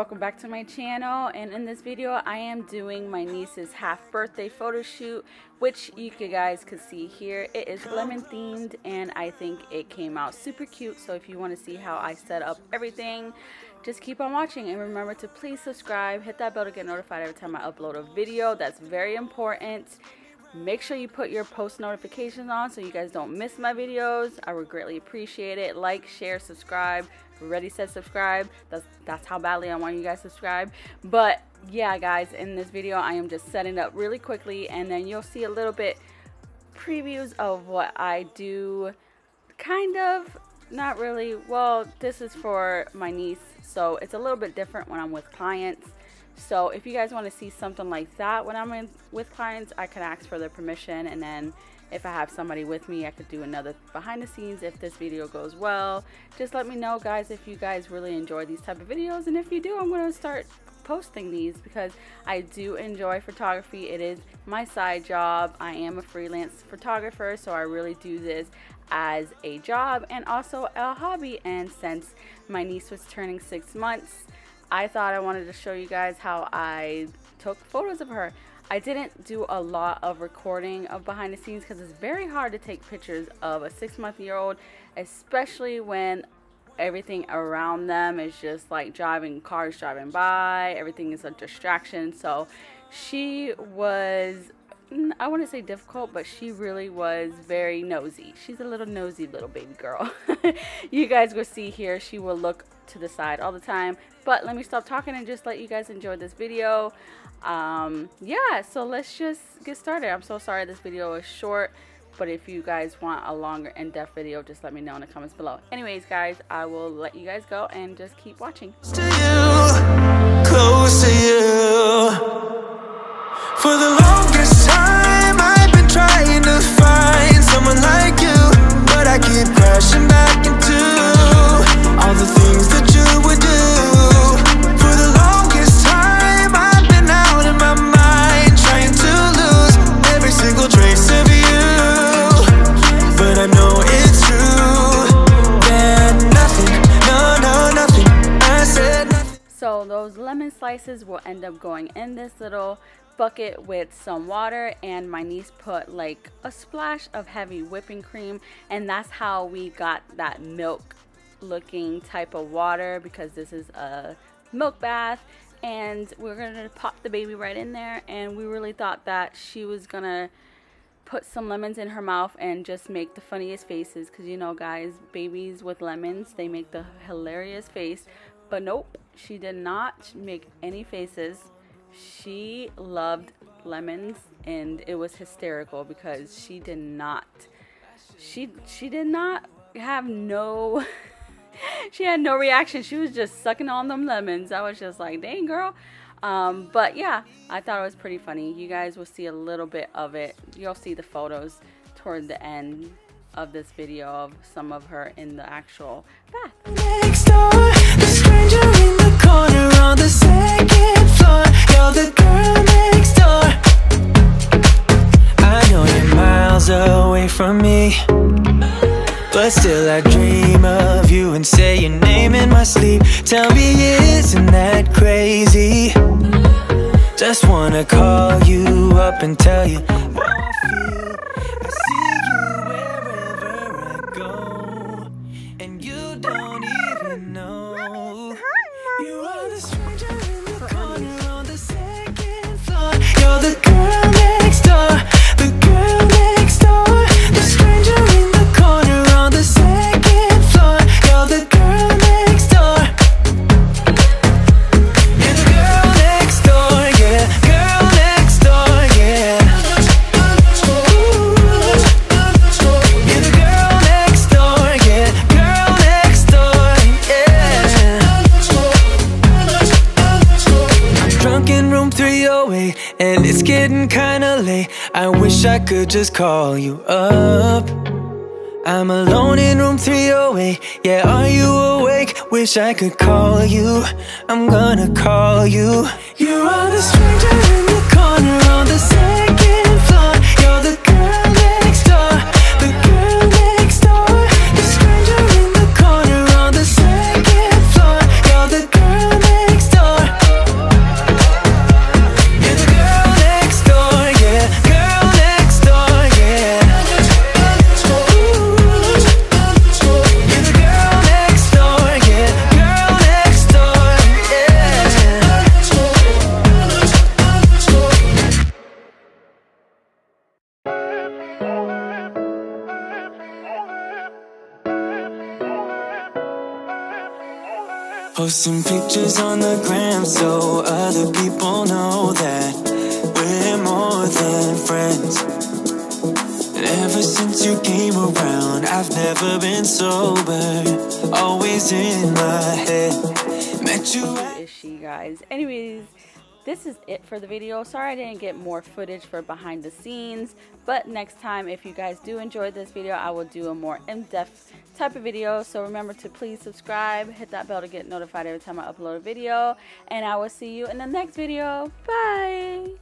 welcome back to my channel, and in this video I am doing my niece's half birthday photo shoot, which you guys could see here. It is lemon themed and I think it came out super cute. So if you want to see how I set up everything, just keep on watching, and remember to please subscribe, hit that bell to get notified every time I upload a video. That's very important. Make sure you put your post notifications on so you guys don't miss my videos. I would greatly appreciate it. Like, share, subscribe. Already said subscribe. That's how badly I want you guys to subscribe. But yeah guys, in this video I am just setting up really quickly, and then you'll see a little bit previews of what I do. Kind of, not really. Well, this is for my niece, so it's a little bit different when I'm with clients. So if you guys want to see something like that when I'm with clients, I can ask for their permission, and then if I have somebody with me, I could do another behind the scenes if this video goes well. Just let me know guys if you guys really enjoy these type of videos, and if you do, I'm going to start posting these because I do enjoy photography. It is my side job. I am a freelance photographer, so I really do this as a job and also a hobby. And since my niece was turning 6 months, I thought I wanted to show you guys how I took photos of her. I didn't do a lot of recording of behind the scenes because it's very hard to take pictures of a 6-month-old, especially when everything around them is just like cars driving by. Everything is a distraction. So she was, I wouldn't say difficult, but she really was very nosy. She's a little nosy little baby girl. You guys will see here, she will look to the side all the time. But let me stop talking and just let you guys enjoy this video. Yeah, so let's just get started. I'm so sorry this video is short, but if you guys want a longer in-depth video, just let me know in the comments below. Anyways guys, I will let you guys go and just keep watching. To you, close to you. For the longest time I've been trying to find someone like you, but I keep crashing back into all the things that you would do. Those lemon slices will end up going in this little bucket with some water, and my niece put like a splash of heavy whipping cream, and that's how we got that milk looking type of water, because this is a milk bath. And we're gonna pop the baby right in there, and we really thought that she was gonna put some lemons in her mouth and just make the funniest faces, because you know guys, babies with lemons, they make the hilarious face. But nope, she did not make any faces. She loved lemons, and it was hysterical because she did not have no she had no reaction. She was just sucking on them lemons. I was just like, dang girl. But yeah, I thought it was pretty funny. You guys will see a little bit of it. You'll see the photos toward the end of this video of some of her in the actual bath. Next door, the stranger in the corner on the second floor. You're the girl next door. I know you're miles away from me, but still I dream of you and say your name in my sleep. Tell me, isn't that crazy? Just wanna call you up and tell you how I feel. I see you wherever I go, and you don't even know. You are the stranger in the corner on the second floor. You're the girl next door. The girl next door. The stranger in the corner on the second floor. You're the girl next door. You're the girl next door, yeah. Girl next door, yeah. You're the girl next door, yeah. Girl next door, yeah. I'm drunk in room 308, and it's getting kinda late. I wish I could just call you up. I'm alone in room 308. Yeah, are you awake? Wish I could call you. I'm gonna call you. You are the stranger in the corner on the second floor. You're the girl next door. The girl next door. The stranger in the corner on the second floor. You're the girl next door. Posting pictures on the gram so other people know that we're more than friends. And ever since you came around, I've never been sober, always in my head. Met you at she guys. Anyways, this is it for the video. Sorry I didn't get more footage for behind the scenes, but next time if you guys do enjoy this video, I will do a more in-depth type of video. So remember to please subscribe, hit that bell to get notified every time I upload a video, and I will see you in the next video. Bye!